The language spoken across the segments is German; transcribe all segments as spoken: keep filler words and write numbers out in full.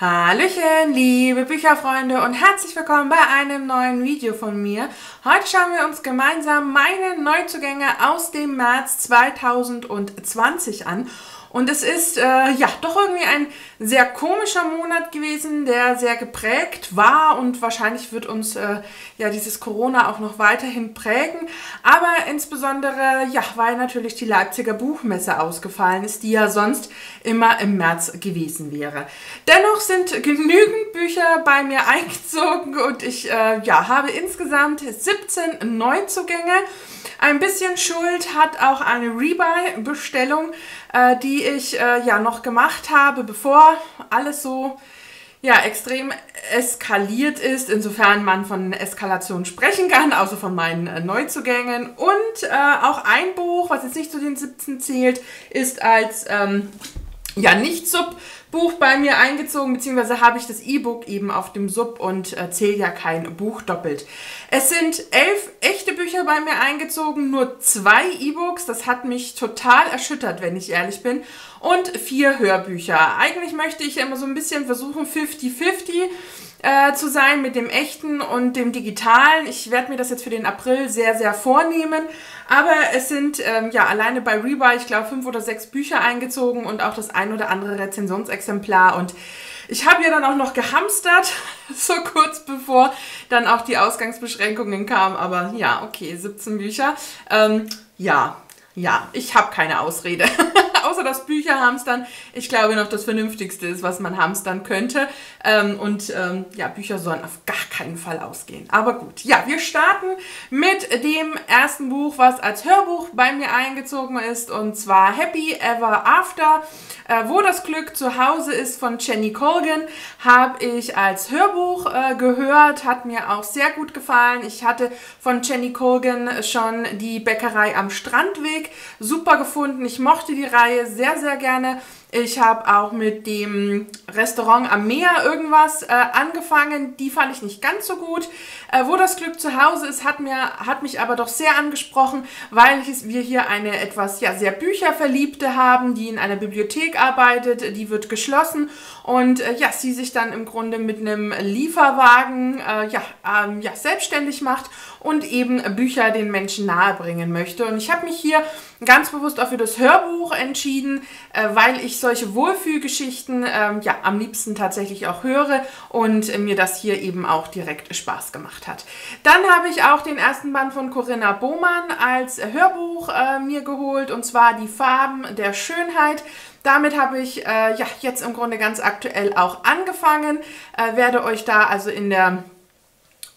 Hallöchen, liebe Bücherfreunde und herzlich willkommen bei einem neuen Video von mir. Heute schauen wir uns gemeinsam meine Neuzugänge aus dem März zweitausendzwanzig an. Und es ist äh, ja doch irgendwie ein sehr komischer Monat gewesen, der sehr geprägt war und wahrscheinlich wird uns äh, ja dieses Corona auch noch weiterhin prägen. Aber insbesondere, ja, weil natürlich die Leipziger Buchmesse ausgefallen ist, die ja sonst immer im März gewesen wäre. Dennoch sind genügend Bücher bei mir eingezogen und ich äh, ja, habe insgesamt siebzehn Neuzugänge. Ein bisschen Schuld hat auch eine Rebuy-Bestellung, äh, die ich äh, ja noch gemacht habe, bevor alles so ja, extrem eskaliert ist, insofern man von Eskalation sprechen kann, außer von meinen äh, Neuzugängen. Und äh, auch ein Buch, was jetzt nicht zu den siebzehn zählt, ist als ähm, ja, nicht Sub-Buch bei mir eingezogen, beziehungsweise habe ich das E-Book eben auf dem Sub und äh, zähle ja kein Buch doppelt. Es sind elf echte Bücher bei mir eingezogen, nur zwei E-Books, das hat mich total erschüttert, wenn ich ehrlich bin, und vier Hörbücher. Eigentlich möchte ich ja immer so ein bisschen versuchen, fifty fifty äh, zu sein mit dem echten und dem digitalen. Ich werde mir das jetzt für den April sehr, sehr vornehmen, aber es sind ähm, ja alleine bei Rebuy, ich glaube, fünf oder sechs Bücher eingezogen und auch das ein oder andere Rezensionsexemplar und ich habe ja dann auch noch gehamstert, so kurz bevor dann auch die Ausgangsbeschränkungen kamen. Aber ja, okay, siebzehn Bücher. Ähm, ja, ja, ich habe keine Ausrede. Außer das Bücherhamstern, ich glaube, noch das Vernünftigste ist, was man hamstern könnte. Ähm, und ähm, ja, Bücher sollen auf gar keinen Fall ausgehen. Aber gut, ja, wir starten mit dem ersten Buch, was als Hörbuch bei mir eingezogen ist. Und zwar Happy Ever After, äh, wo das Glück zu Hause ist, von Jenny Colgan. Habe ich als Hörbuch äh, gehört, hat mir auch sehr gut gefallen. Ich hatte von Jenny Colgan schon die Bäckerei am Strandweg super gefunden. Ich mochte die Reihe sehr, sehr gerne. Ich habe auch mit dem Restaurant am Meer irgendwas äh, angefangen. Die fand ich nicht ganz so gut. Äh, wo das Glück zu Hause ist, hat, mir, hat mich aber doch sehr angesprochen, weil ich, wir hier eine etwas ja, sehr Bücherverliebte haben, die in einer Bibliothek arbeitet. Die wird geschlossen und äh, ja, sie sich dann im Grunde mit einem Lieferwagen äh, ja, ähm, ja, selbstständig macht und eben Bücher den Menschen nahebringen möchte. Und ich habe mich hier ganz bewusst auch für das Hörbuch entschieden, äh, weil ich solche Wohlfühlgeschichten ähm, ja, am liebsten tatsächlich auch höre und äh, mir das hier eben auch direkt Spaß gemacht hat. Dann habe ich auch den ersten Band von Corinna Bohmann als Hörbuch äh, mir geholt, und zwar Die Farben der Schönheit. Damit habe ich äh, ja, jetzt im Grunde ganz aktuell auch angefangen, äh, werde euch da also in der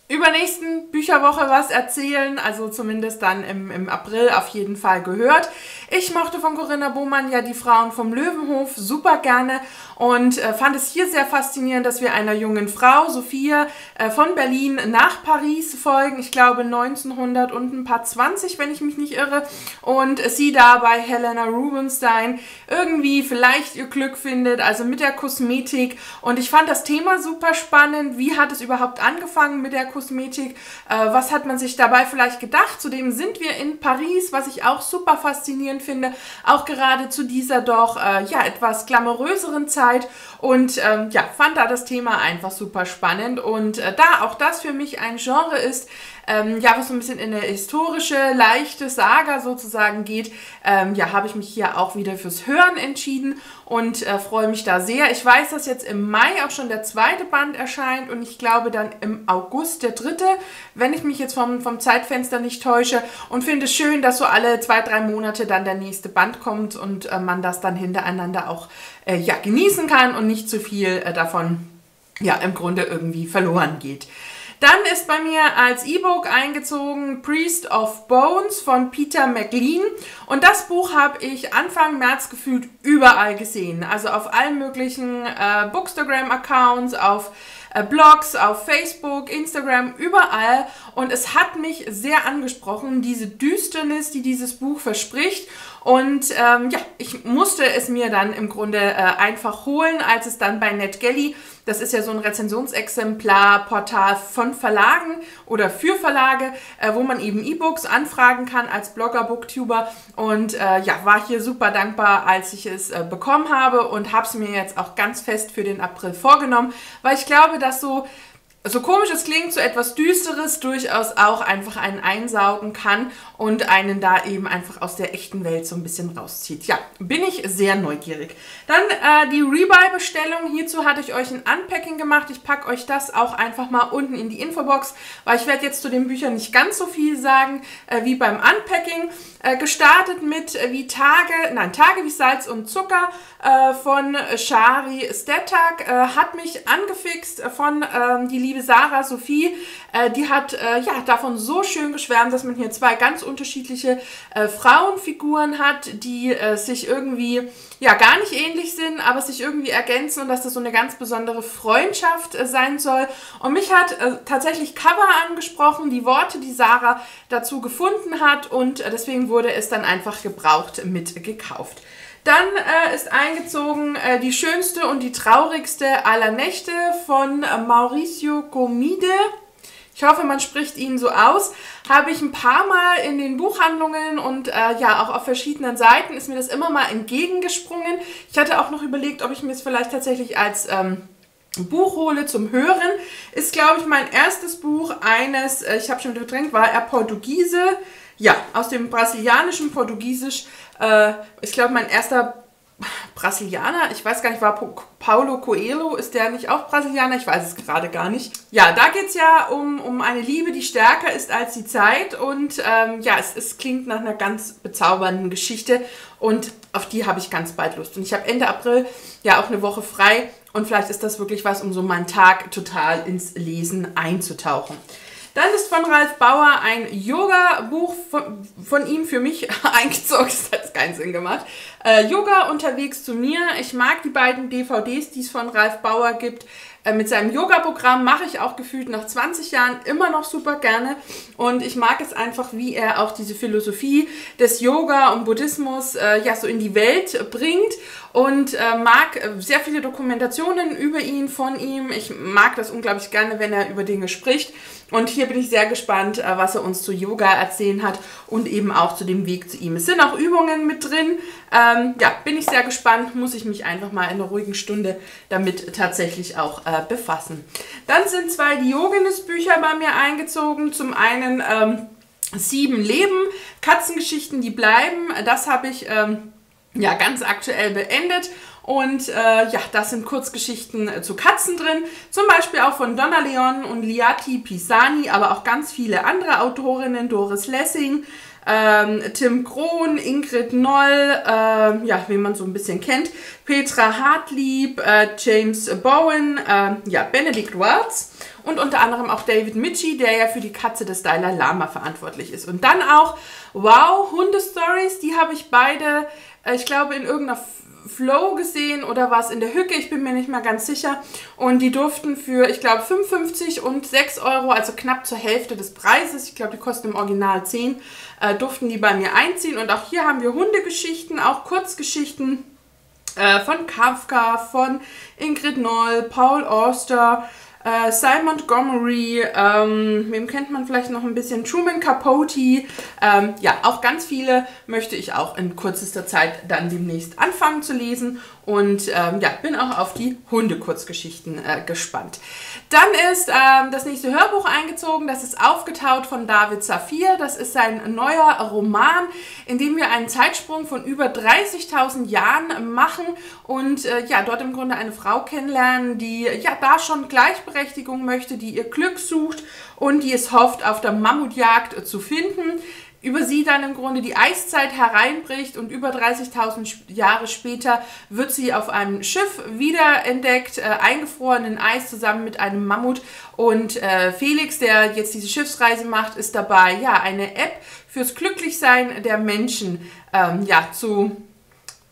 übernächsten Bücherwoche was erzählen, also zumindest dann im, im April auf jeden Fall gehört. Ich mochte von Corinna Bohmann ja Die Frauen vom Löwenhof super gerne und äh, fand es hier sehr faszinierend, dass wir einer jungen Frau, Sophia, äh, von Berlin nach Paris folgen, ich glaube neunzehnhundert und ein paar zwanzig, wenn ich mich nicht irre, und sie dabei Helena Rubenstein irgendwie vielleicht ihr Glück findet, also mit der Kosmetik, und ich fand das Thema super spannend. Wie hat es überhaupt angefangen mit der Kosmetik? Kosmetik. Äh, was hat man sich dabei vielleicht gedacht? Zudem sind wir in Paris, was ich auch super faszinierend finde, auch gerade zu dieser doch äh, ja, etwas glamouröseren Zeit, und ähm, ja, fand da das Thema einfach super spannend, und äh, da auch das für mich ein Genre ist, ähm, ja, was so ein bisschen in eine historische, leichte Saga sozusagen geht, ähm, ja, habe ich mich hier auch wieder fürs Hören entschieden und äh, freue mich da sehr. Ich weiß, dass jetzt im Mai auch schon der zweite Band erscheint und ich glaube dann im August der dritte, wenn ich mich jetzt vom, vom Zeitfenster nicht täusche, und finde es schön, dass so alle zwei, drei Monate dann der nächste Band kommt und äh, man das dann hintereinander auch äh, ja, genießen kann und nicht zu viel äh, davon ja, im Grunde irgendwie verloren geht. Dann ist bei mir als E-Book eingezogen Priest of Bones von Peter McLean, und das Buch habe ich Anfang März gefühlt überall gesehen, also auf allen möglichen äh, Bookstagram-Accounts, auf Blogs, auf Facebook, Instagram, überall, und es hat mich sehr angesprochen, diese Düsternis, die dieses Buch verspricht, Und ähm, ja, ich musste es mir dann im Grunde äh, einfach holen, als es dann bei NetGalley, das ist ja so ein Rezensionsexemplar-Portal von Verlagen oder für Verlage, äh, wo man eben E-Books anfragen kann als Blogger, Booktuber. Und äh, ja, war hier super dankbar, als ich es äh, bekommen habe, und habe es mir jetzt auch ganz fest für den April vorgenommen, weil ich glaube, dass so... so komisch es klingt, so etwas Düsteres durchaus auch einfach einen einsaugen kann und einen da eben einfach aus der echten Welt so ein bisschen rauszieht. Ja, bin ich sehr neugierig. Dann äh, die Rebuy-Bestellung. Hierzu hatte ich euch ein Unpacking gemacht. Ich packe euch das auch einfach mal unten in die Infobox, weil ich werde jetzt zu den Büchern nicht ganz so viel sagen äh, wie beim Unpacking. Äh, gestartet mit äh, wie Tage, nein, Tage wie Salz und Zucker äh, von Shari Stetak. Äh, hat mich angefixt von äh, die Liebe Sarah Sophie, äh, die hat äh, ja davon so schön geschwärmt, dass man hier zwei ganz unterschiedliche äh, Frauenfiguren hat, die äh, sich irgendwie ja gar nicht ähnlich sind, aber sich irgendwie ergänzen, und dass das so eine ganz besondere Freundschaft äh, sein soll. Und mich hat äh, tatsächlich Cover angesprochen, die Worte, die Sarah dazu gefunden hat, und äh, deswegen wurde es dann einfach gebraucht mit gekauft. Dann äh, ist eingezogen äh, die schönste und die traurigste aller Nächte von äh, Mauricio Gomide. Ich hoffe, man spricht ihn so aus. Habe ich ein paar Mal in den Buchhandlungen und äh, ja auch auf verschiedenen Seiten ist mir das immer mal entgegengesprungen. Ich hatte auch noch überlegt, ob ich mir es vielleicht tatsächlich als... Ähm, Buch hole zum Hören. Ist, glaube ich, mein erstes Buch eines, ich habe schon verdrängt, war er Portugiese, ja, aus dem brasilianischen Portugiesisch. Äh, ich glaube, mein erster Brasilianer, ich weiß gar nicht, war Paulo Coelho, ist der nicht auch Brasilianer? Ich weiß es gerade gar nicht. Ja, da geht es ja um, um eine Liebe, die stärker ist als die Zeit, und ähm, ja, es, es klingt nach einer ganz bezaubernden Geschichte, und auf die habe ich ganz bald Lust. Und ich habe Ende April ja auch eine Woche frei, und vielleicht ist das wirklich was, um so meinen Tag total ins Lesen einzutauchen. Dann ist von Ralf Bauer ein Yoga-Buch von, von ihm für mich eingezogen. Das hat keinen Sinn gemacht. Äh, Yoga unterwegs zu mir. Ich mag die beiden D V Ds, die es von Ralf Bauer gibt. Äh, mit seinem Yoga-Programm mache ich auch gefühlt nach zwanzig Jahren immer noch super gerne. Und ich mag es einfach, wie er auch diese Philosophie des Yoga und Buddhismus äh, ja, so in die Welt bringt. Und äh, mag sehr viele Dokumentationen über ihn, von ihm. Ich mag das unglaublich gerne, wenn er über Dinge spricht. Und hier bin ich sehr gespannt, was er uns zu Yoga erzählen hat und eben auch zu dem Weg zu ihm. Es sind auch Übungen mit drin. Ähm, ja, bin ich sehr gespannt. Muss ich mich einfach mal in einer ruhigen Stunde damit tatsächlich auch äh, befassen. Dann sind zwei Diogenes-Bücher bei mir eingezogen. Zum einen ähm, Sieben Leben, Katzengeschichten, die bleiben. Das habe ich ähm, ja ganz aktuell beendet. Und äh, ja, da sind Kurzgeschichten äh, zu Katzen drin, zum Beispiel auch von Donna Leon und Liati Pisani, aber auch ganz viele andere Autorinnen, Doris Lessing, ähm, Tim Krohn, Ingrid Noll, äh, ja, wen man so ein bisschen kennt, Petra Hartlieb, äh, James Bowen, äh, ja, Benedikt Wurz und unter anderem auch David Mitchie, der ja für die Katze des Dalai Lama verantwortlich ist. Und dann auch, wow, Hunde-Stories, die habe ich beide, äh, ich glaube, in irgendeiner Flow gesehen oder was in der Hücke, ich bin mir nicht mal ganz sicher, und die durften für, ich glaube, fünfundfünfzig und sechs Euro, also knapp zur Hälfte des Preises, ich glaube, die kosten im Original zehn, äh, durften die bei mir einziehen. Und auch hier haben wir Hundegeschichten, auch Kurzgeschichten äh, von Kafka, von Ingrid Noll, Paul Auster, äh, Simon Montgomery, ähm, wem kennt man vielleicht noch ein bisschen, Truman Capote, ähm, ja, auch ganz viele möchte ich auch in kürzester Zeit dann demnächst anfangen zu lesen, und ähm, ja, bin auch auf die Hunde-Kurzgeschichten äh, gespannt. Dann ist ähm, das nächste Hörbuch eingezogen, das ist Aufgetaut von David Safir, das ist sein neuer Roman, in dem wir einen Zeitsprung von über dreißigtausend Jahren machen und äh, ja, dort im Grunde eine Frau kennenlernen, die ja da schon Gleichberechtigung möchte, die ihr Glück sucht und die es hofft, auf der Mammutjagd zu finden. Über sie dann im Grunde die Eiszeit hereinbricht und über dreißigtausend Jahre später wird sie auf einem Schiff wiederentdeckt, äh, eingefroren in Eis zusammen mit einem Mammut. Und äh, Felix, der jetzt diese Schiffsreise macht, ist dabei, ja, eine App fürs Glücklichsein der Menschen ähm, ja, zu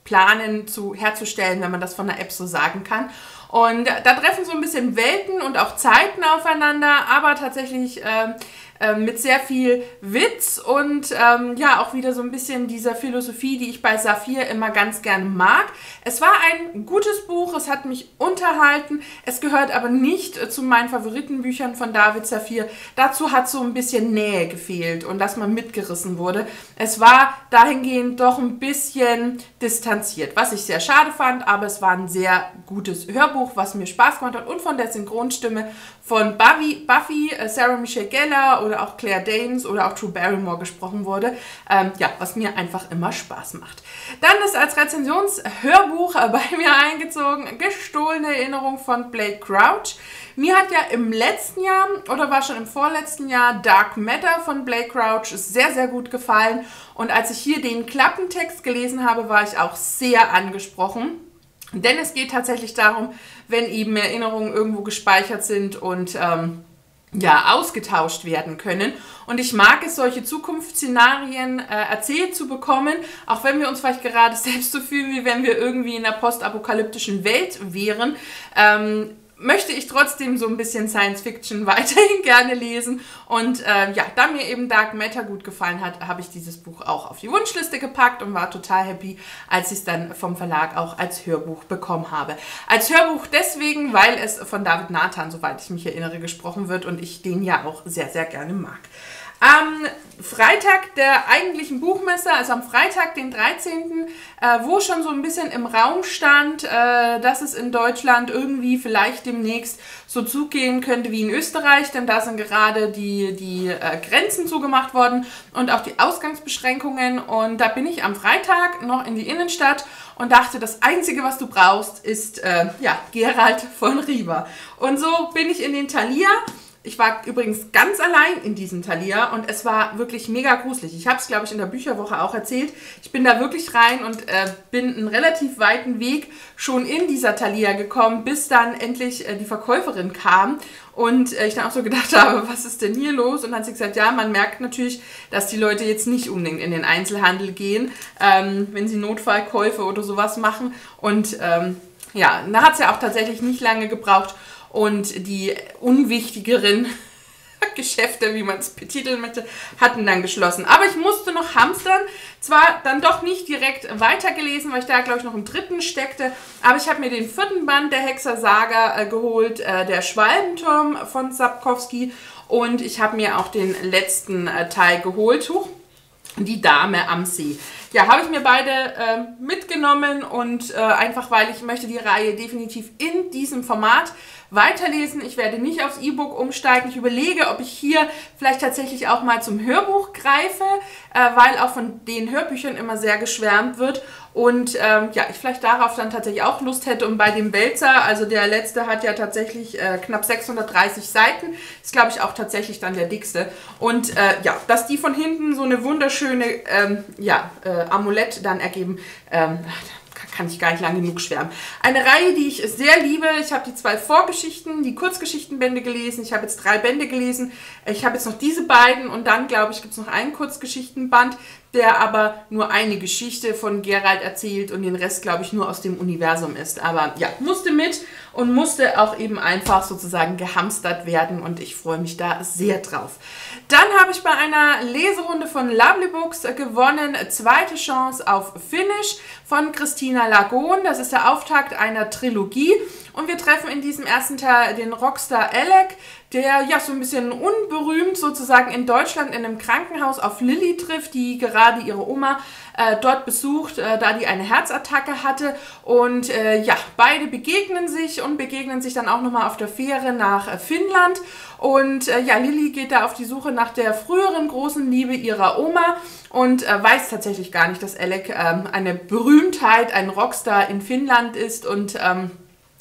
planen, zu herzustellen, wenn man das von der App so sagen kann. Und da treffen so ein bisschen Welten und auch Zeiten aufeinander, aber tatsächlich äh, ähm, mit sehr viel Witz und ähm, ja auch wieder so ein bisschen dieser Philosophie, die ich bei Safir immer ganz gerne mag. Es war ein gutes Buch, es hat mich unterhalten, es gehört aber nicht zu meinen Favoritenbüchern von David Safir. Dazu hat so ein bisschen Nähe gefehlt und dass man mitgerissen wurde. Es war dahingehend doch ein bisschen distanziert, was ich sehr schade fand, aber es war ein sehr gutes Hörbuch, was mir Spaß gemacht hat und von der Synchronstimme von Buffy, Buffy Sarah Michelle Geller oder auch Claire Danes oder auch Drew Barrymore gesprochen wurde, ähm, ja, was mir einfach immer Spaß macht. Dann ist als Rezensionshörbuch bei mir eingezogen Gestohlene Erinnerung von Blake Crouch. Mir hat ja im letzten Jahr oder war schon im vorletzten Jahr Dark Matter von Blake Crouch sehr, sehr gut gefallen und als ich hier den Klappentext gelesen habe, war ich auch sehr angesprochen. Denn es geht tatsächlich darum, wenn eben Erinnerungen irgendwo gespeichert sind und ähm, ja, ausgetauscht werden können. Und ich mag es, solche Zukunftsszenarien äh, erzählt zu bekommen, auch wenn wir uns vielleicht gerade selbst so fühlen, wie wenn wir irgendwie in einer postapokalyptischen Welt wären. Ähm, möchte ich trotzdem so ein bisschen Science-Fiction weiterhin gerne lesen. Und äh, ja, da mir eben Dark Matter gut gefallen hat, habe ich dieses Buch auch auf die Wunschliste gepackt und war total happy, als ich es dann vom Verlag auch als Hörbuch bekommen habe. Als Hörbuch deswegen, weil es von David Nathan, soweit ich mich erinnere, gesprochen wird und ich den ja auch sehr, sehr gerne mag. Am Freitag der eigentlichen Buchmesse, also am Freitag, den dreizehnten, äh, wo schon so ein bisschen im Raum stand, äh, dass es in Deutschland irgendwie vielleicht demnächst so zugehen könnte wie in Österreich, denn da sind gerade die, die äh, Grenzen zugemacht worden und auch die Ausgangsbeschränkungen. Und da bin ich am Freitag noch in die Innenstadt und dachte, das Einzige, was du brauchst, ist äh, ja, Gerald von Riva. Und so bin ich in den Thalia. Ich war übrigens ganz allein in diesem Thalia und es war wirklich mega gruselig. Ich habe es, glaube ich, in der Bücherwoche auch erzählt. Ich bin da wirklich rein und äh, bin einen relativ weiten Weg schon in dieser Thalia gekommen, bis dann endlich äh, die Verkäuferin kam. Und ich dann auch so gedacht habe, was ist denn hier los? Und dann hat sie gesagt, ja, man merkt natürlich, dass die Leute jetzt nicht unbedingt in den Einzelhandel gehen, ähm, wenn sie Notfallkäufe oder sowas machen. Und ähm, ja, da hat es ja auch tatsächlich nicht lange gebraucht. Und die unwichtigeren Geschäfte, wie man es betiteln möchte, hatten dann geschlossen. Aber ich musste noch hamstern. Zwar dann doch nicht direkt weitergelesen, weil ich da, glaube ich, noch im dritten steckte. Aber ich habe mir den vierten Band der Hexersaga äh, geholt, äh, der Schwalbenturm von Sapkowski. Und ich habe mir auch den letzten äh, Teil geholt, Huch, die Dame am See. Ja, habe ich mir beide äh, mitgenommen und äh, einfach, weil ich möchte die Reihe definitiv in diesem Format weiterlesen. Ich werde nicht aufs E-Book umsteigen. Ich überlege, ob ich hier vielleicht tatsächlich auch mal zum Hörbuch greife, äh, weil auch von den Hörbüchern immer sehr geschwärmt wird. Und ähm, ja, ich vielleicht darauf dann tatsächlich auch Lust hätte. Und bei dem Wälzer, also der letzte hat ja tatsächlich äh, knapp sechshundertdreißig Seiten. Ist, glaube ich, auch tatsächlich dann der dickste. Und äh, ja, dass die von hinten so eine wunderschöne ähm, ja, äh, Amulett dann ergeben, ähm, kann ich gar nicht lang genug schwärmen. Eine Reihe, die ich sehr liebe. Ich habe die zwei Vorgeschichten, die Kurzgeschichtenbände gelesen. Ich habe jetzt drei Bände gelesen. Ich habe jetzt noch diese beiden und dann, glaube ich, gibt es noch einen Kurzgeschichtenband, der aber nur eine Geschichte von Geralt erzählt und den Rest, glaube ich, nur aus dem Universum ist. Aber ja, musste mit und musste auch eben einfach sozusagen gehamstert werden und ich freue mich da sehr drauf. Dann habe ich bei einer Leserunde von Lovely Books gewonnen, Zweite Chance auf Finnisch von Christina Lagon. Das ist der Auftakt einer Trilogie und wir treffen in diesem ersten Teil den Rockstar Alec, der ja so ein bisschen unberühmt sozusagen in Deutschland in einem Krankenhaus auf Lilly trifft, die gerade ihre Oma äh, dort besucht, äh, da die eine Herzattacke hatte. Und äh, ja, beide begegnen sich und begegnen sich dann auch nochmal auf der Fähre nach äh, Finnland. Und äh, ja, Lilly geht da auf die Suche nach der früheren großen Liebe ihrer Oma und äh, weiß tatsächlich gar nicht, dass Alec ähm, eine Berühmtheit, ein Rockstar in Finnland ist und ähm,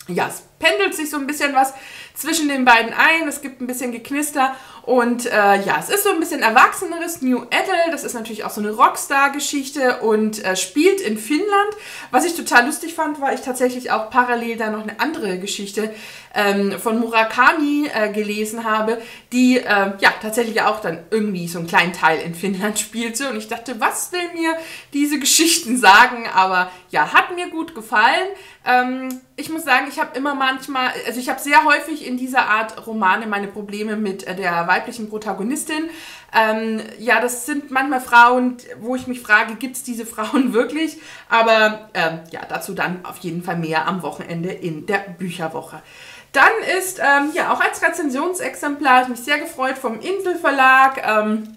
ja, es pendelt sich so ein bisschen was zwischen den beiden ein. Es gibt ein bisschen Geknister und äh, ja, es ist so ein bisschen erwachseneres New Adult. Das ist natürlich auch so eine Rockstar-Geschichte und äh, spielt in Finnland. Was ich total lustig fand, war ich tatsächlich auch parallel da noch eine andere Geschichte ähm, von Murakami äh, gelesen habe, die äh, ja tatsächlich auch dann irgendwie so einen kleinen Teil in Finnland spielte. Und ich dachte, was will mir diese Geschichten sagen? Aber ja, hat mir gut gefallen. Ähm, ich muss sagen, ich habe immer mal manchmal, also ich habe sehr häufig in dieser Art Romane meine Probleme mit der weiblichen Protagonistin. Ähm, ja, das sind manchmal Frauen, wo ich mich frage, gibt es diese Frauen wirklich? Aber ähm, ja, dazu dann auf jeden Fall mehr am Wochenende in der Bücherwoche. Dann ist ähm, ja auch als Rezensionsexemplar, ich mich sehr gefreut, vom Inselverlag, ähm,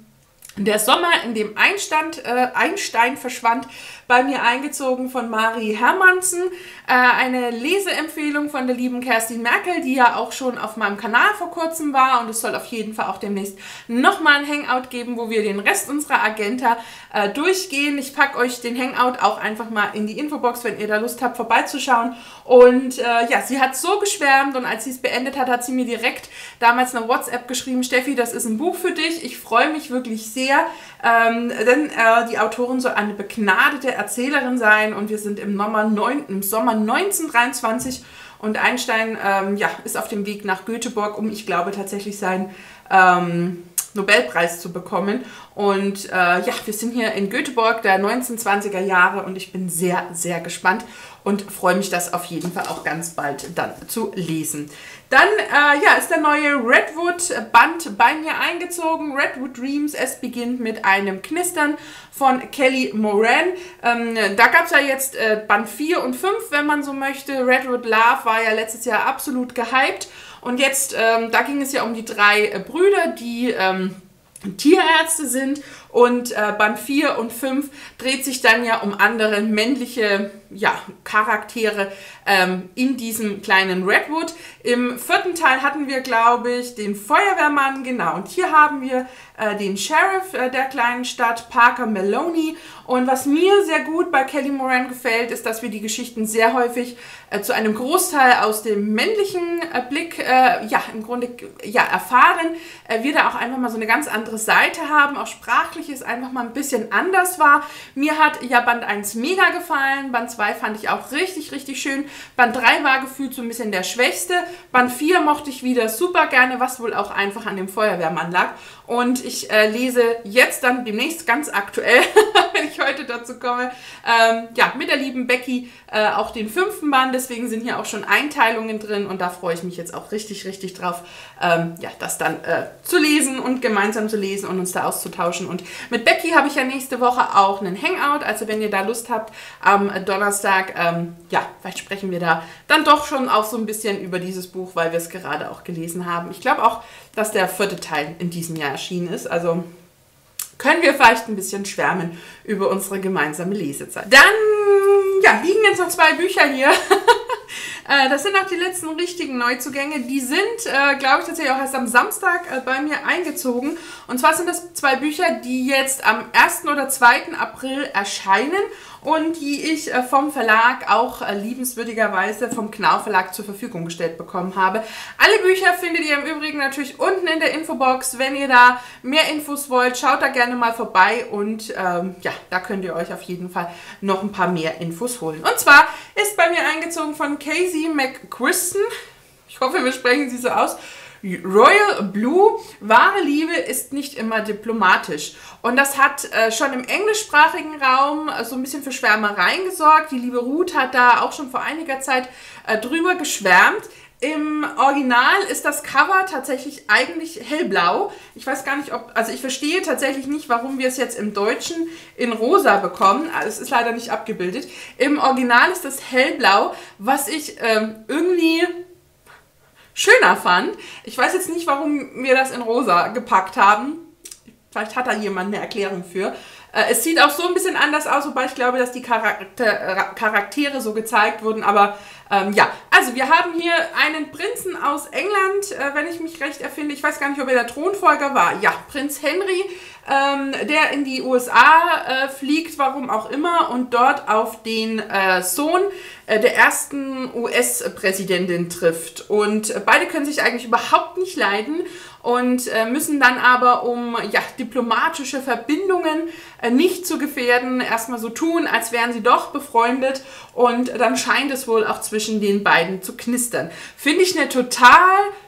Der Sommer, in dem Einstand, äh, Einstein verschwand, bei mir eingezogen, von Mari Hermansen. Äh, eine Leseempfehlung von der lieben Kerstin Merkel, die ja auch schon auf meinem Kanal vor kurzem war. Und es soll auf jeden Fall auch demnächst nochmal ein Hangout geben, wo wir den Rest unserer Agenda äh, durchgehen. Ich packe euch den Hangout auch einfach mal in die Infobox, wenn ihr da Lust habt, vorbeizuschauen. Und äh, ja, sie hat so geschwärmt, und als sie es beendet hat, hat sie mir direkt damals eine WhatsApp geschrieben: Steffi, das ist ein Buch für dich. Ich freue mich wirklich sehr. Ähm, denn äh, die Autorin soll eine begnadete Erzählerin sein, und wir sind im Sommer, neun, im Sommer neunzehnhundertdreiundzwanzig, und Einstein ähm, ja, ist auf dem Weg nach Göteborg, um, ich glaube, tatsächlich seinen ähm, Nobelpreis zu bekommen. Und äh, ja, wir sind hier in Göteborg der neunzehnhundertzwanziger Jahre, und ich bin sehr, sehr gespannt und freue mich, das auf jeden Fall auch ganz bald dann zu lesen. Dann äh, ja, ist der neue Redwood-Band bei mir eingezogen, Redwood Dreams. Es beginnt mit einem Knistern von Kelly Moran. Ähm, da gab es ja jetzt äh, Band vier und fünf, wenn man so möchte. Redwood Love war ja letztes Jahr absolut gehypt. Und jetzt, ähm, da ging es ja um die drei äh, Brüder, die ähm, Tierärzte sind. Und äh, Band vier und fünf dreht sich dann ja um andere männliche, ja, Charaktere ähm, in diesem kleinen Redwood. Im vierten Teil hatten wir, glaube ich, den Feuerwehrmann, genau. Und hier haben wir äh, den Sheriff äh, der kleinen Stadt, Parker Maloney. Und was mir sehr gut bei Kelly Moran gefällt, ist, dass wir die Geschichten sehr häufig äh, zu einem Großteil aus dem männlichen äh, Blick, äh, ja, im Grunde, ja, erfahren. Äh, wir da auch einfach mal so eine ganz andere Seite haben, auch sprachlich ist einfach mal ein bisschen anders war. Mir hat ja Band eins mega gefallen, Band zwei fand ich auch richtig, richtig schön, Band drei war gefühlt so ein bisschen der schwächste, Band vier mochte ich wieder super gerne, was wohl auch einfach an dem Feuerwehrmann lag. Und ich äh, lese jetzt dann demnächst ganz aktuell, wenn ich heute dazu komme, ähm, ja, mit der lieben Becky äh, auch den fünften Band, deswegen sind hier auch schon Einteilungen drin, und da freue ich mich jetzt auch richtig, richtig drauf, ähm, ja, das dann äh, zu lesen und gemeinsam zu lesen und uns da auszutauschen. Und mit Becky habe ich ja nächste Woche auch einen Hangout, also wenn ihr da Lust habt, am Donnerstag, ähm, ja, vielleicht sprechen wir da dann doch schon auch so ein bisschen über dieses Buch, weil wir es gerade auch gelesen haben. Ich glaube auch, dass der vierte Teil in diesem Jahr erschienen ist, also können wir vielleicht ein bisschen schwärmen über unsere gemeinsame Lesezeit. Dann, ja, liegen jetzt noch zwei Bücher hier. Das sind auch die letzten richtigen Neuzugänge. Die sind, äh, glaube ich, tatsächlich auch erst am Samstag äh, bei mir eingezogen. Und zwar sind das zwei Bücher, die jetzt am ersten oder zweiten April erscheinen und die ich äh, vom Verlag auch äh, liebenswürdigerweise vom Knau Verlag zur Verfügung gestellt bekommen habe. Alle Bücher findet ihr im Übrigen natürlich unten in der Infobox. Wenn ihr da mehr Infos wollt, schaut da gerne mal vorbei, und ähm, ja, da könnt ihr euch auf jeden Fall noch ein paar mehr Infos holen. Und zwar ist bei mir eingezogen von Casey McQuiston, ich hoffe, wir sprechen sie so aus, Royal Blue, wahre Liebe ist nicht immer diplomatisch. Und das hat äh, schon im englischsprachigen Raum äh, so ein bisschen für Schwärmereien gesorgt. Die liebe Ruth hat da auch schon vor einiger Zeit äh, drüber geschwärmt. Im Original ist das Cover tatsächlich eigentlich hellblau. Ich weiß gar nicht, ob, also ich verstehe tatsächlich nicht, warum wir es jetzt im Deutschen in rosa bekommen. Also es ist leider nicht abgebildet. Im Original ist das hellblau, was ich ähm, irgendwie schöner fand. Ich weiß jetzt nicht, warum wir das in rosa gepackt haben. Vielleicht hat da jemand eine Erklärung für. Es sieht auch so ein bisschen anders aus, wobei ich glaube, dass die Charakter, Charaktere so gezeigt wurden. Aber ähm, ja, also wir haben hier einen Prinzen aus England, äh, wenn ich mich recht erfinde. Ich weiß gar nicht, ob er der Thronfolger war. Ja, Prinz Henry, ähm, der in die U S A äh, fliegt, warum auch immer, und dort auf den äh, Sohn äh, der ersten U S-Präsidentin trifft. Und beide können sich eigentlich überhaupt nicht leiden und äh, müssen dann aber, um, ja, diplomatische Verbindungen äh, nicht zu gefährden, erstmal so tun, als wären sie doch befreundet, und dann scheint es wohl auch zwischen den beiden zu knistern. Finde ich eine total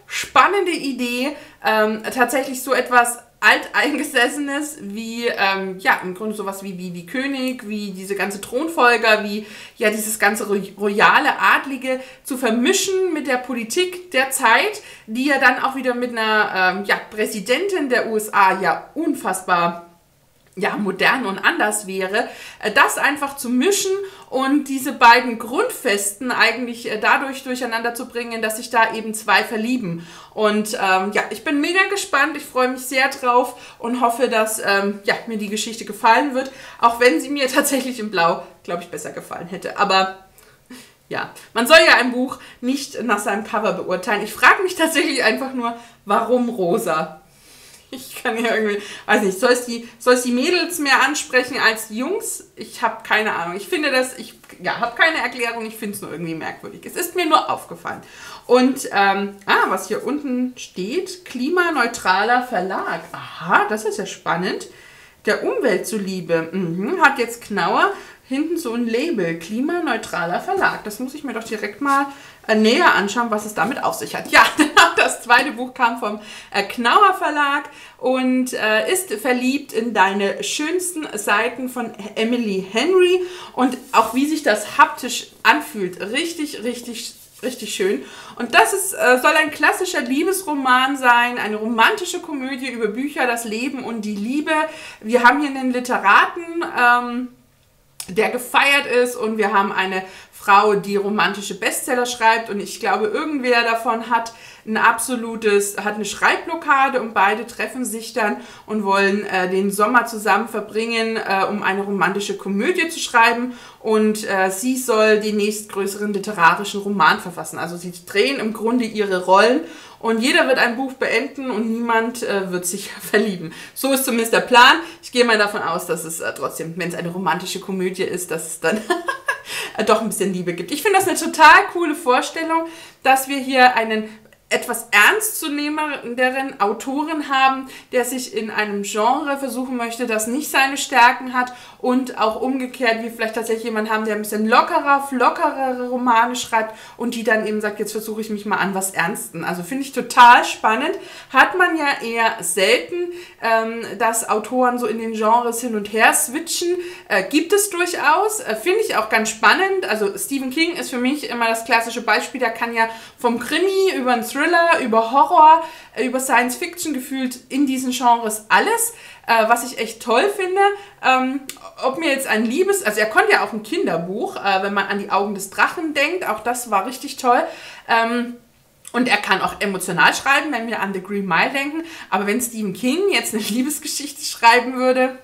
spannende Idee, ähm, tatsächlich so etwas Alteingesessenes, wie, ähm, ja, im Grunde sowas wie, wie, wie König, wie diese ganze Thronfolger, wie, ja, dieses ganze royale, adlige zu vermischen mit der Politik der Zeit, die ja dann auch wieder mit einer, ähm, ja, Präsidentin der U S A ja unfassbar, ja, modern und anders wäre, das einfach zu mischen und diese beiden Grundfesten eigentlich dadurch durcheinander zu bringen, dass sich da eben zwei verlieben. Und ähm, ja, ich bin mega gespannt, ich freue mich sehr drauf und hoffe, dass ähm, ja, mir die Geschichte gefallen wird, auch wenn sie mir tatsächlich in Blau, glaube ich, besser gefallen hätte. Aber ja, man soll ja ein Buch nicht nach seinem Cover beurteilen. Ich frage mich tatsächlich einfach nur, warum rosa? Ich kann ja irgendwie, weiß nicht, soll es die, soll es die Mädels mehr ansprechen als die Jungs? Ich habe keine Ahnung. Ich finde das, ich ja, habe keine Erklärung, ich finde es nur irgendwie merkwürdig. Es ist mir nur aufgefallen. Und, ähm, ah, was hier unten steht, klimaneutraler Verlag. Aha, das ist ja spannend. Der Umwelt zuliebe, mhm, hat jetzt Knauer hinten so ein Label, klimaneutraler Verlag. Das muss ich mir doch direkt mal näher anschauen, was es damit auf sich hat. Ja, das zweite Buch kam vom Knauer Verlag und äh, ist verliebt in deine schönsten Seiten von Emily Henry. Und auch wie sich das haptisch anfühlt, richtig, richtig Richtig schön. Und das ist, äh, soll ein klassischer Liebesroman sein, eine romantische Komödie über Bücher, das Leben und die Liebe. Wir haben hier einen Literaten, ähm, der gefeiert ist, und wir haben eine Frau, die romantische Bestseller schreibt, und ich glaube, irgendwer davon hat ein absolutes, hat eine Schreibblockade, und beide treffen sich dann und wollen äh, den Sommer zusammen verbringen, äh, um eine romantische Komödie zu schreiben, und äh, sie soll den nächstgrößeren literarischen Roman verfassen. Also sie drehen im Grunde ihre Rollen und jeder wird ein Buch beenden und niemand äh, wird sich verlieben. So ist zumindest der Plan. Ich gehe mal davon aus, dass es äh, trotzdem, wenn es eine romantische Komödie ist, dass es dann doch ein bisschen Liebe gibt. Ich finde das eine total coole Vorstellung, dass wir hier einen etwas ernstzunehmenderen Autoren haben, der sich in einem Genre versuchen möchte, das nicht seine Stärken hat, und auch umgekehrt, wir vielleicht tatsächlich jemanden haben, der ein bisschen lockerer, flockerere Romane schreibt und die dann eben sagt, jetzt versuche ich mich mal an was Ernsten. Also finde ich total spannend. Hat man ja eher selten, ähm, dass Autoren so in den Genres hin und her switchen. Äh, gibt es durchaus. Äh, finde ich auch ganz spannend. Also Stephen King ist für mich immer das klassische Beispiel. Der kann ja vom Krimi über einen Thriller, über Horror, über Science-Fiction gefühlt in diesen Genres alles, äh, was ich echt toll finde. Ähm, ob mir jetzt ein Liebes... Also er konnte ja auch ein Kinderbuch, äh, wenn man an die Augen des Drachen denkt, auch das war richtig toll. Ähm, und er kann auch emotional schreiben, wenn wir an The Green Mile denken. Aber wenn Stephen King jetzt eine Liebesgeschichte schreiben würde...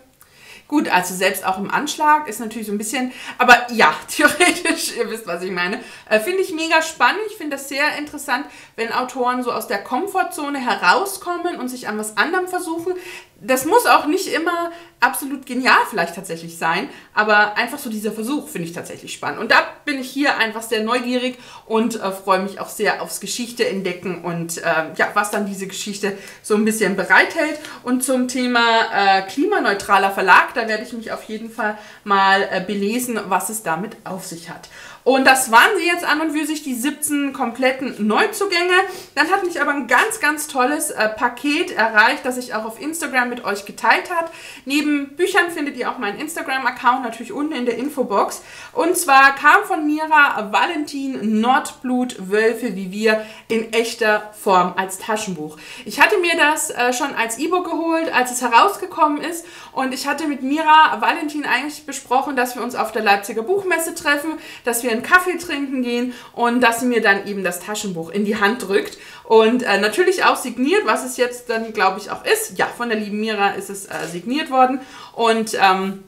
Gut, also selbst auch im Anschlag ist natürlich so ein bisschen, aber ja, theoretisch, ihr wisst, was ich meine, äh, finde ich mega spannend. Ich finde das sehr interessant, wenn Autoren so aus der Komfortzone herauskommen und sich an was anderem versuchen. Das muss auch nicht immer absolut genial vielleicht tatsächlich sein, aber einfach so dieser Versuch finde ich tatsächlich spannend. Und da bin ich hier einfach sehr neugierig und äh, freue mich auch sehr aufs Geschichte entdecken und äh, ja, was dann diese Geschichte so ein bisschen bereithält. Und zum Thema äh, klimaneutraler Verlag, da werde ich mich auf jeden Fall mal äh, belesen, was es damit auf sich hat. Und das waren sie jetzt an und für sich, die siebzehn kompletten Neuzugänge. Dann hat mich aber ein ganz, ganz tolles äh, Paket erreicht, das ich auch auf Instagram mit euch geteilt habe. Neben Büchern findet ihr auch meinen Instagram-Account natürlich unten in der Infobox. Und zwar kam von Mira Valentin Nordblut, Wölfe wie wir in echter Form als Taschenbuch. Ich hatte mir das äh, schon als E-Book geholt, als es herausgekommen ist. Und ich hatte mit Mira Valentin eigentlich besprochen, dass wir uns auf der Leipziger Buchmesse treffen, dass wir einen Kaffee trinken gehen und dass sie mir dann eben das Taschenbuch in die Hand drückt und äh, natürlich auch signiert, was es jetzt dann, glaube ich, auch ist. Ja, von der lieben Mira ist es äh, signiert worden, und ähm,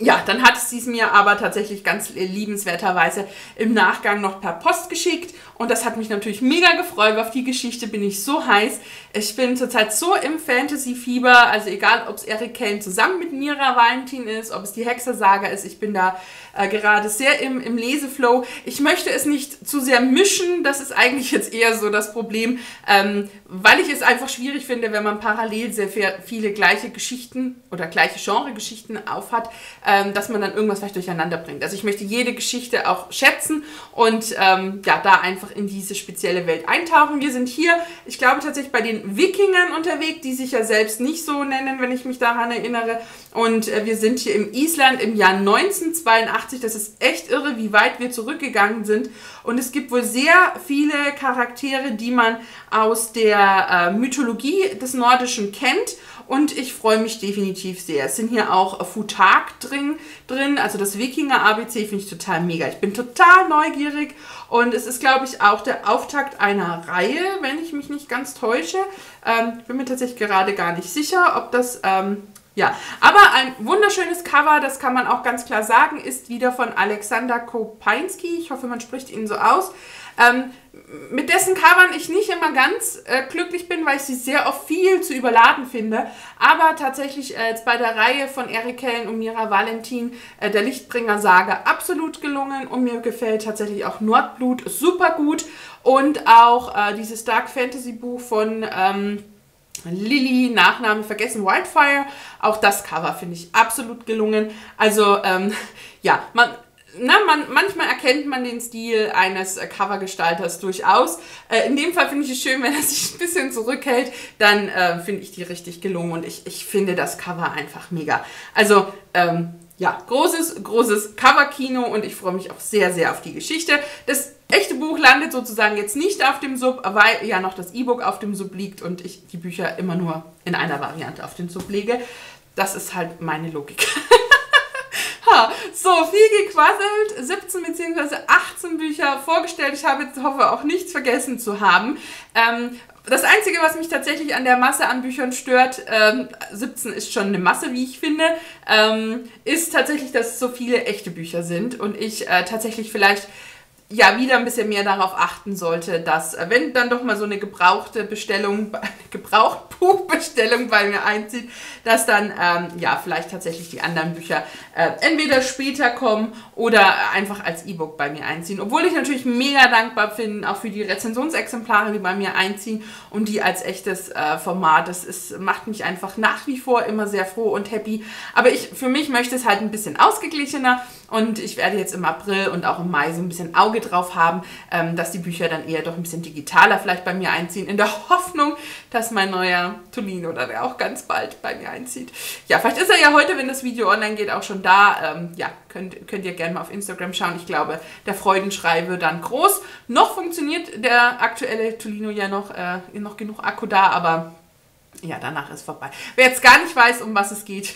ja, dann hat sie es mir aber tatsächlich ganz liebenswerterweise im Nachgang noch per Post geschickt, und das hat mich natürlich mega gefreut. Auf die Geschichte bin ich so heiß. Ich bin zurzeit so im Fantasy-Fieber, also egal, ob es Eric Kane zusammen mit Mira Valentin ist, ob es die Hexersaga ist, ich bin da äh, gerade sehr im, im Leseflow. Ich möchte es nicht zu sehr mischen, das ist eigentlich jetzt eher so das Problem, ähm, weil ich es einfach schwierig finde, wenn man parallel sehr viele gleiche Geschichten oder gleiche Genre-Geschichten aufhat, äh, ähm, dass man dann irgendwas vielleicht durcheinander bringt. Also ich möchte jede Geschichte auch schätzen und ähm, ja, da einfach in diese spezielle Welt eintauchen. Wir sind hier, ich glaube tatsächlich bei den Wikingern unterwegs, die sich ja selbst nicht so nennen, wenn ich mich daran erinnere. Und äh, wir sind hier im Island im Jahr neunzehnhundertzweiundachtzig. Das ist echt irre, wie weit wir zurückgegangen sind. Und es gibt wohl sehr viele Charaktere, die man aus der äh, Mythologie des Nordischen kennt. Und ich freue mich definitiv sehr. Es sind hier auch Futhark drin, drin, also das Wikinger-A B C finde ich total mega. Ich bin total neugierig und es ist, glaube ich, auch der Auftakt einer Reihe, wenn ich mich nicht ganz täusche. Ähm, ich bin mir tatsächlich gerade gar nicht sicher, ob das... Ähm Ja, aber ein wunderschönes Cover, das kann man auch ganz klar sagen, ist wieder von Alexander Kopinski. Ich hoffe, man spricht ihn so aus. Ähm, mit dessen Covern ich nicht immer ganz äh, glücklich bin, weil ich sie sehr oft viel zu überladen finde. Aber tatsächlich äh, jetzt bei der Reihe von Erik Hellen und Mira Valentin, äh, der Lichtbringer-Sage, absolut gelungen. Und mir gefällt tatsächlich auch Nordblut super gut. Und auch äh, dieses Dark-Fantasy-Buch von... Ähm, Lilly, Nachname vergessen, Wildfire, auch das Cover finde ich absolut gelungen. Also ähm, ja, man, na, man, manchmal erkennt man den Stil eines Covergestalters durchaus. Äh, in dem Fall finde ich es schön, wenn er sich ein bisschen zurückhält, dann äh, finde ich die richtig gelungen und ich, ich finde das Cover einfach mega. Also ähm, ja, großes, großes Coverkino und ich freue mich auch sehr, sehr auf die Geschichte. Das echte Buch landet sozusagen jetzt nicht auf dem Sub, weil ja noch das E-Book auf dem Sub liegt und ich die Bücher immer nur in einer Variante auf den Sub lege. Das ist halt meine Logik. Ha, so, viel gequasselt, siebzehn bzw. achtzehn Bücher vorgestellt. Ich habe jetzt, hoffe, auch nichts vergessen zu haben. Ähm, Das Einzige, was mich tatsächlich an der Masse an Büchern stört, ähm, siebzehn ist schon eine Masse, wie ich finde, ähm, ist tatsächlich, dass so viele echte Bücher sind und ich äh, tatsächlich vielleicht ja wieder ein bisschen mehr darauf achten sollte, dass, wenn dann doch mal so eine gebrauchte Bestellung, Gebrauchtbuchbestellung bei mir einzieht, dass dann ähm, ja vielleicht tatsächlich die anderen Bücher äh, entweder später kommen oder einfach als E-Book bei mir einziehen. Obwohl ich natürlich mega dankbar bin, auch für die Rezensionsexemplare, die bei mir einziehen und die als echtes äh, Format. Das ist, macht mich einfach nach wie vor immer sehr froh und happy. Aber ich, für mich möchte es halt ein bisschen ausgeglichener und ich werde jetzt im April und auch im Mai so ein bisschen Auge drauf haben, dass die Bücher dann eher doch ein bisschen digitaler vielleicht bei mir einziehen, in der Hoffnung, dass mein neuer Tolino dann auch ganz bald bei mir einzieht. Ja, vielleicht ist er ja heute, wenn das Video online geht, auch schon da. Ähm, ja, könnt, könnt ihr gerne mal auf Instagram schauen. Ich glaube, der Freudenschrei wird dann groß. Noch funktioniert der aktuelle Tolino ja noch, äh, noch genug Akku da, aber ja, danach ist vorbei. Wer jetzt gar nicht weiß, um was es geht,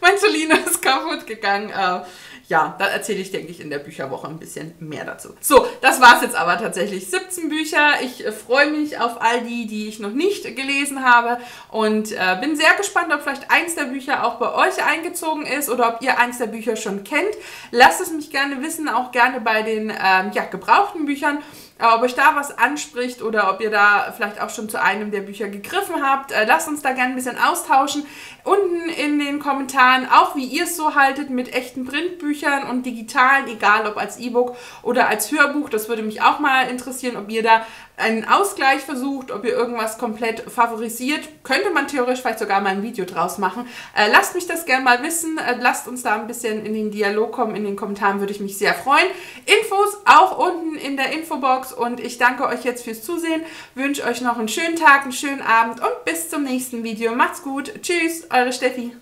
mein Tolino ist kaputt gegangen, äh, ja, da erzähle ich, denke ich, in der Bücherwoche ein bisschen mehr dazu. So, das war es jetzt aber tatsächlich. siebzehn Bücher. Ich äh, freue mich auf all die, die ich noch nicht gelesen habe und äh, bin sehr gespannt, ob vielleicht eins der Bücher auch bei euch eingezogen ist oder ob ihr eins der Bücher schon kennt. Lasst es mich gerne wissen, auch gerne bei den ähm, ja, gebrauchten Büchern, ob euch da was anspricht oder ob ihr da vielleicht auch schon zu einem der Bücher gegriffen habt. Lasst uns da gerne ein bisschen austauschen. Unten in den Kommentaren auch, wie ihr es so haltet mit echten Printbüchern und digitalen, egal ob als E-Book oder als Hörbuch. Das würde mich auch mal interessieren, ob ihr da einen Ausgleich versucht, ob ihr irgendwas komplett favorisiert. Könnte man theoretisch vielleicht sogar mal ein Video draus machen. Äh, lasst mich das gerne mal wissen. Äh, lasst uns da ein bisschen in den Dialog kommen. In den Kommentaren würde ich mich sehr freuen. Infos auch unten in der Infobox und ich danke euch jetzt fürs Zusehen. Wünsche euch noch einen schönen Tag, einen schönen Abend und bis zum nächsten Video. Macht's gut. Tschüss, eure Steffi.